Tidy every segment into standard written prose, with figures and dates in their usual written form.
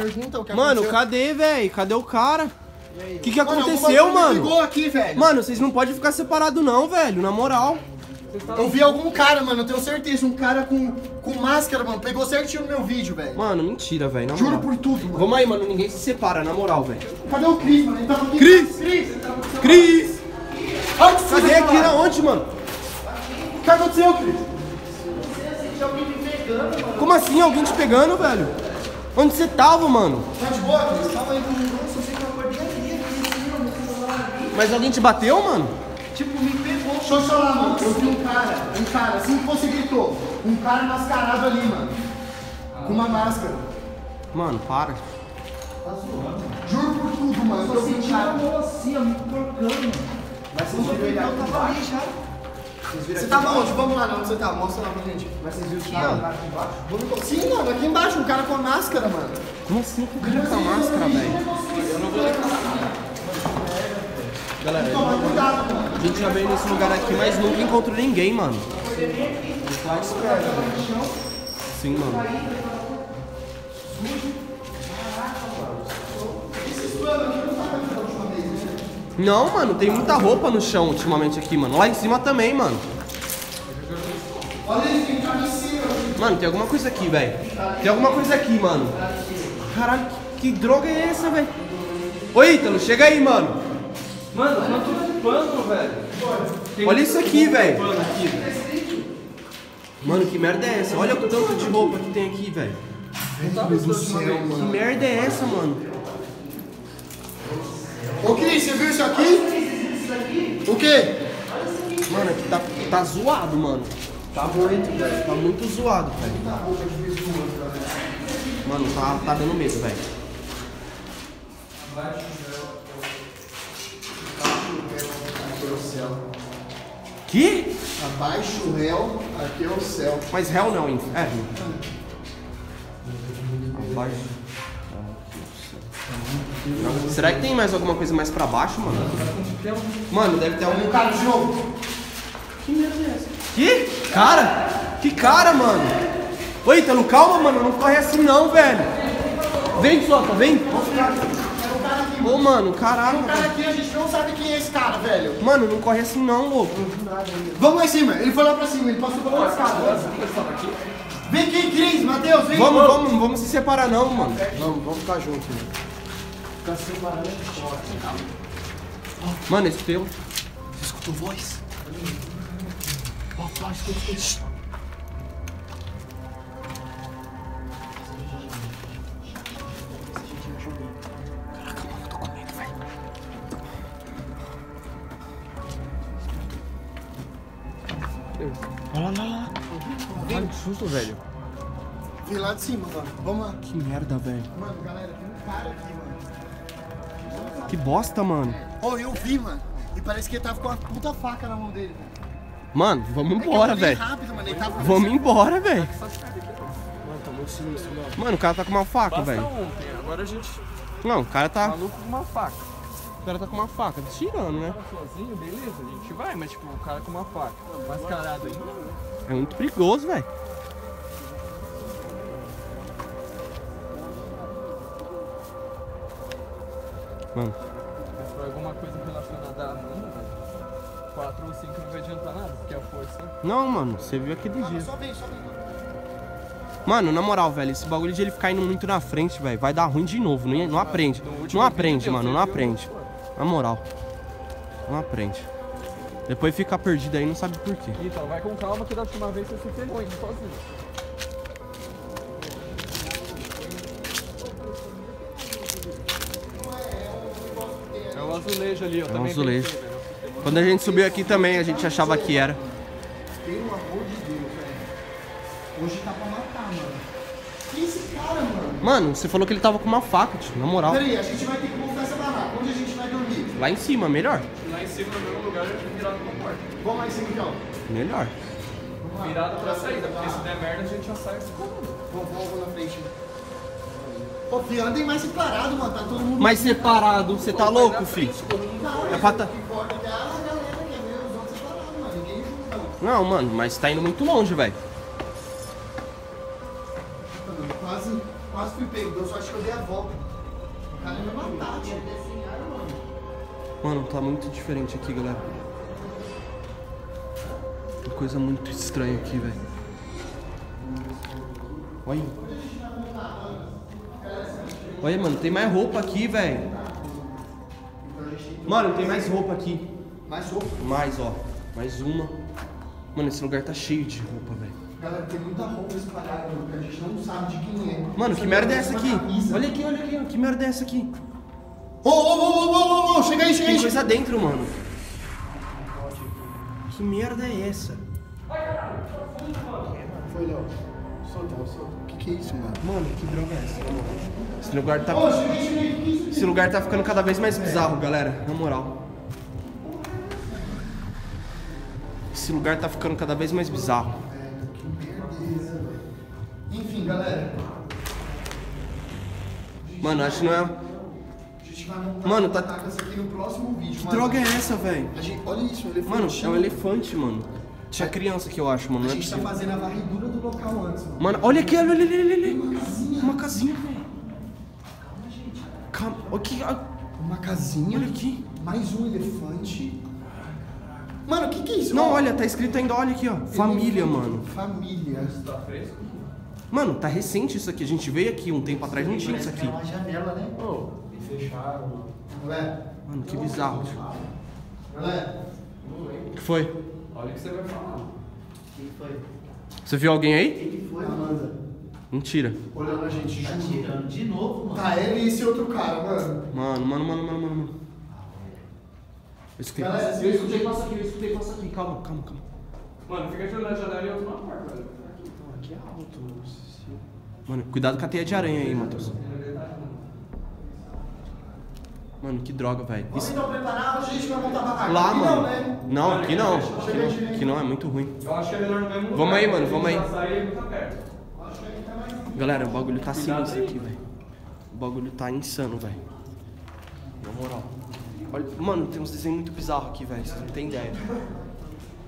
pergunta o que aconteceu. Mano, cadê, velho? Cadê o cara? O que aconteceu, mano? Me ligou aqui, velho. Mano, vocês não podem ficar separados não, velho, na moral. Eu vi algum cara, mano, eu tenho certeza, um cara com máscara, mano, pegou certinho no meu vídeo, velho. Mano, mentira, velho, juro por tudo, mano. Vamos aí, mano, ninguém se separa, na moral, velho. Cadê o Chris, mano? Ele tava aqui. Chris! Cadê aqui, na onde, mano? O que aconteceu, Chris? Você sentiu alguém me pegando, mano. Como assim, alguém te pegando, velho? Onde você tava, mano? Tá de boa, Chris? Tava aí com um negócio, eu sei que eu acordei ali, mas alguém te bateu, mano? Tipo, me pegou. Deixa eu falar, mano. Eu vi um cara, assim que você gritou. Um cara mascarado ali, mano. Com uma máscara. Mano, para. Tá zoando. Juro por tudo, mano. Eu tô sentindo a mão assim, ó, me enforcando. Mas vocês viram ele aqui embaixo? Você tava onde? Vamos lá, onde você tá? Mostra lá pra gente. Mas vocês viram o cara aqui embaixo? Sim, mano, aqui embaixo. Um cara com a máscara, mano. Como assim? O cara com a máscara, velho? Eu não vou levar. Galera, a gente já veio nesse lugar aqui, mas nunca encontrou ninguém, mano. Sim, mano. Não, mano, tem muita roupa no chão ultimamente aqui, mano. Lá em cima também, mano. Mano, tem alguma coisa aqui, velho. Tem alguma coisa aqui, mano. Caralho, que droga é essa, velho? Ô, Ítalo, chega aí, mano. Mano, eu não tô limpando, velho. Olha isso aqui, velho. Mano, que merda é essa? Olha o tanto de roupa que tem aqui, velho. Meu Deus do céu, mano. Que merda é essa, mano? Ô, Cris, você viu isso aqui? O quê? Mano, aqui tá zoado, mano. Tá bonito, velho. Tá muito zoado, velho. Mano, tá dando medo, velho. Vai, que? Abaixo o réu, aqui é o céu. Mas réu não, hein? É. Abaixo. Será que tem mais alguma coisa mais pra baixo, mano? Mano, deve ter algum cara de jogo. Que merda é essa? Que? Cara? Que cara, mano? Ô, Ítalo, calma, mano. Não corre assim não, velho. Vem, sopa, vem. Ô, mano, caralho. O cara aqui, a gente não sabe quem é esse cara, velho. Mano, não corre assim não, louco. Vamos lá em cima. Ele foi lá pra cima, ele passou pra lá. Vem aqui, Cris, Matheus, vem. Vamos se separar não, mano. Vamos ficar junto. Ficar separado é forte. Mano, esse teu. Você escutou voz? Papai, escutou. Olha lá. Olha que susto, velho. Vem lá de cima, mano. Vamos lá. Que merda, velho. Mano, galera, tem um cara aqui, mano. Que bosta, mano. Ô, eu vi, mano. E parece que ele tava com uma puta faca na mão dele, velho. Mano, vamos embora, velho. Vamos embora, velho. Mano, tá muito sinistro, mano. Mano, o cara tá com uma faca, velho. Agora a gente... Não, o cara tá... Maluco com uma faca. O cara tá com uma faca, tirando, né? Sozinho, beleza, a gente vai, mas tipo, o cara com uma faca, mascarado aí. É muito perigoso, velho. Mano. Se for alguma coisa relacionada à Amanda, velho, 4 ou 5 não vai adiantar nada, porque é a força. Não, mano, você viu aquele dia. Mano, na moral, velho, esse bagulho de ele ficar indo muito na frente, velho, vai dar ruim de novo, não aprende. Não aprende, mano, não aprende. Na moral, não aprende. Depois fica perdido aí, não sabe por quê. Então, vai com calma que da última vez você se ferrou sozinho. É um azulejo ali, ó. É um azulejo. Pensei, quando a gente subiu aqui também, a gente achava que era. Pelo amor de Deus, velho. Hoje tá pra matar, mano. Que esse cara, mano? Mano, você falou que ele tava com uma faca, tio, na moral. Peraí, a gente vai ter que montar essa barraca. Onde a gente vai dormir? Lá em cima, melhor. Lá em cima, no mesmo lugar, virado pra porta. Vamos lá em cima, então. Melhor. Virado pra saída, porque se der merda, a gente já sai se comando. Vou na frente. Ô, filho, andem mais separado, mano. Tá todo mundo... Mais separado? Você tá louco, filho? É pata... Não, mano, mas tá indo muito longe, velho. quase fui pego, eu só acho que eu dei a volta. O cara ia matar, tio. Mano, tá muito diferente aqui, galera. Uma coisa muito estranha aqui, velho. Olha aí. Olha, mano, tem mais roupa aqui, velho. Mano, tem mais roupa aqui. Mais roupa? Mais, ó. Mais uma. Mano, esse lugar tá cheio de roupa, velho. Galera, tem muita roupa espalhada, que a gente não sabe de quem é. Mano, que merda é essa aqui? Olha aqui, olha aqui. Que merda é essa aqui? Ô, chega aí, chega aí. Tem coisa dentro, mano. Que merda é essa? Foi, Léo. Solta. Que isso, mano? Mano, que droga é essa? Esse lugar tá... Esse lugar tá ficando cada vez mais bizarro, galera. Na moral. Esse lugar tá ficando cada vez mais bizarro. Enfim, galera. Mano, acho que não é... Mano, tá... Que droga é essa, velho? Olha isso, um elefante. Mano, é um elefante, mano. Tinha criança aqui, eu acho, mano. A gente tá fazendo a varredura do local antes, mano. Mano, olha aqui, olha ali. Uma casinha, velho. Calma, gente. Calma. Aqui, uma casinha. Olha aqui. Mais um elefante. Mano, o que é isso? Não, olha, tá escrito ainda, olha aqui, ó. Família, mano. Família. Isso tá fresco? Mano, tá recente isso aqui. A gente veio aqui um tempo atrás, não tinha isso aqui. É uma janela, né? Pô, e fecharam. Mano, que bizarro. O que foi? Olha o que você vai falar. Quem foi? Você viu alguém aí? Quem foi, Amanda? Mentira. Olhando a gente, tá tirando de novo, mano. Tá ele e esse outro cara, mano. Mano. Eu escutei. Galera, eu escutei passo aqui. Calma. Mano, fica de olho na janela e outro na porta, velho. Então, aqui é alto, mano. Mano, cuidado com a teia de aranha aí, Matheus. Mano, que droga, velho. Vocês estão preparados, a gente vai montar barraca? Lá, mano. Não, aqui não. Aqui não, é muito ruim. Eu acho que é melhor no mesmo lugar. Vamos aí, mano, vamos aí. Galera, o bagulho tá sinistro aqui, velho. O bagulho tá insano, velho. Na moral. Olha, mano, tem uns desenhos muito bizarros aqui, velho. Vocês não tem ideia.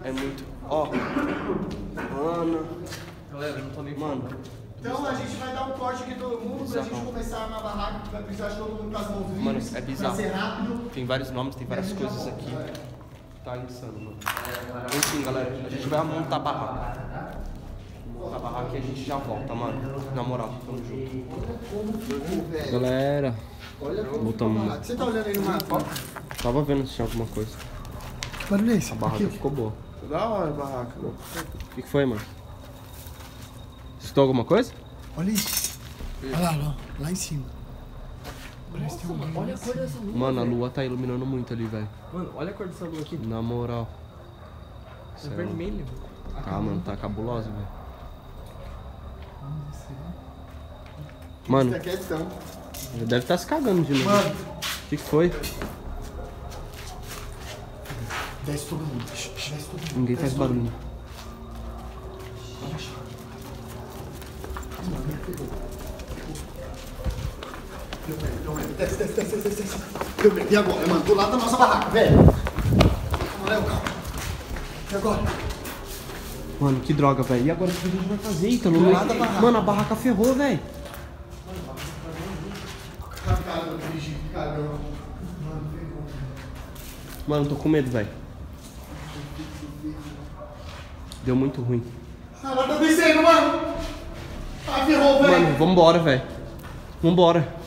É muito... Ó. Mano. Galera, eu não tô nem... Mano. Então a gente vai dar um corte aqui todo mundo pra gente começar na barraca, que vai precisar de todo mundo pras mãos livres. Mano, é bizarro. Pra ser rápido. Tem vários nomes, tem várias coisas aqui. Tá insano, mano. Enfim, galera, a gente vai montar a barraca. Montar a barraca e a gente já volta, mano. Na moral, tamo junto. Galera, voltamos. Você tá olhando aí no mapa? Tava vendo se tinha alguma coisa. Que barulho é esse? A barraca ficou boa. Da hora a barraca, mano. O que foi, mano? Escutou alguma coisa? Olha isso. Olha lá, lá em cima. Parece que tem uma lua. Olha a cor dessa lua. Mano, a lua tá iluminando muito ali, velho. Mano, olha a cor dessa lua aqui. Na moral. É vermelho. Ah, mano, tá cabulosa, velho. Mano. Ele deve estar se cagando de novo. Mano. O que foi? Desce todo mundo. Ninguém faz barulho. Desce. E agora, mano? Do lado da nossa barraca, velho. Calma. E agora? Mano, que droga, velho. E agora o que a gente vai fazer, Ítalo? Do lado da barraca. Mano, a barraca ferrou, velho. Mano, tô com medo, velho. Deu muito ruim. Ela tá descendo, mano. Mano, vambora, velho. Vambora.